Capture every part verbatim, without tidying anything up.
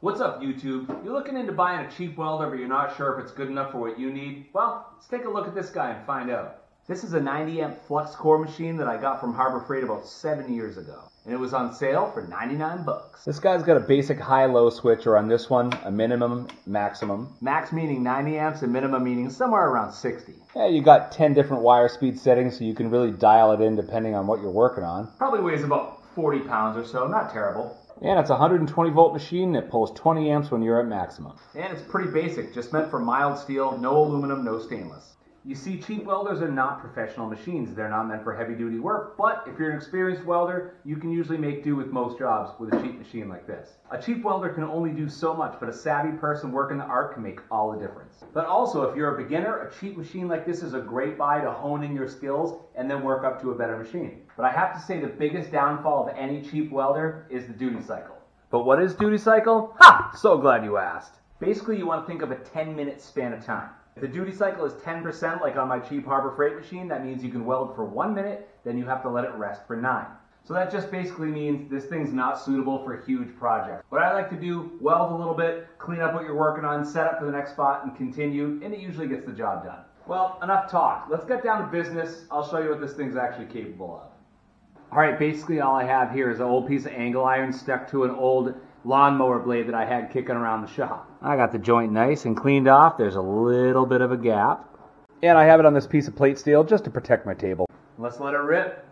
What's up, YouTube? You're looking into buying a cheap welder, but you're not sure if it's good enough for what you need? Well, let's take a look at this guy and find out. This is a ninety amp flux core machine that I got from Harbor Freight about seven years ago, and it was on sale for ninety-nine bucks. This guy's got a basic high-low switcher on this one, a minimum, maximum. Max meaning ninety amps and minimum meaning somewhere around sixty. Yeah, you got ten different wire speed settings, so you can really dial it in depending on what you're working on. Probably weighs about forty pounds or so, not terrible. And it's a one hundred twenty volt machine that pulls twenty amps when you're at maximum. And it's pretty basic, just meant for mild steel, no aluminum, no stainless. You see, cheap welders are not professional machines. They're not meant for heavy duty work, but if you're an experienced welder, you can usually make do with most jobs with a cheap machine like this. A cheap welder can only do so much, but a savvy person working the art can make all the difference. But also, if you're a beginner, a cheap machine like this is a great buy to hone in your skills and then work up to a better machine. But I have to say, the biggest downfall of any cheap welder is the duty cycle. But what is duty cycle? Ha! So glad you asked. Basically, you want to think of a ten minute span of time. If the duty cycle is ten percent, like on my cheap Harbor Freight machine, that means you can weld for one minute, then you have to let it rest for nine. So that just basically means this thing's not suitable for huge projects. What I like to do, weld a little bit, clean up what you're working on, set up for the next spot, and continue, and it usually gets the job done. Well, enough talk. Let's get down to business. I'll show you what this thing's actually capable of. Alright, basically all I have here is an old piece of angle iron stuck to an old lawnmower blade that I had kicking around the shop. I got the joint nice and cleaned off. There's a little bit of a gap. And I have it on this piece of plate steel just to protect my table. Let's let it rip.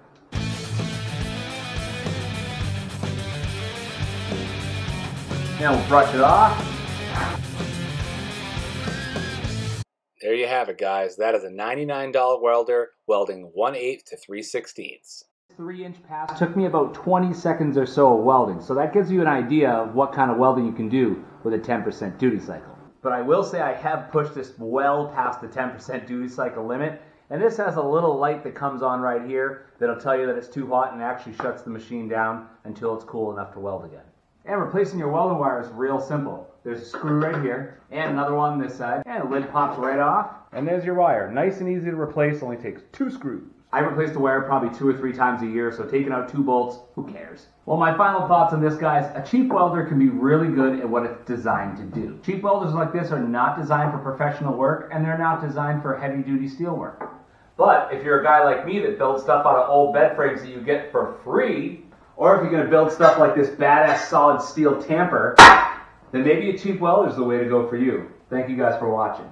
Now we'll brush it off. There you have it, guys. That is a ninety-nine dollar welder welding one eighth to three sixteenths. three inch pass took me about twenty seconds or so of welding, so that gives you an idea of what kind of welding you can do with a ten percent duty cycle. But I will say I have pushed this well past the ten percent duty cycle limit, and this has a little light that comes on right here that'll tell you that it's too hot and actually shuts the machine down until it's cool enough to weld again. And replacing your welding wire is real simple. There's a screw right here, and another one on this side, and the lid pops right off, and there's your wire. Nice and easy to replace, only takes two screws. I replace the wire probably two or three times a year, so taking out two bolts, who cares? Well, my final thoughts on this, guys. A cheap welder can be really good at what it's designed to do. Cheap welders like this are not designed for professional work, and they're not designed for heavy-duty steel work. But if you're a guy like me that builds stuff out of old bed frames that you get for free, or if you're going to build stuff like this badass solid steel tamper, then maybe a cheap welder is the way to go for you. Thank you guys for watching.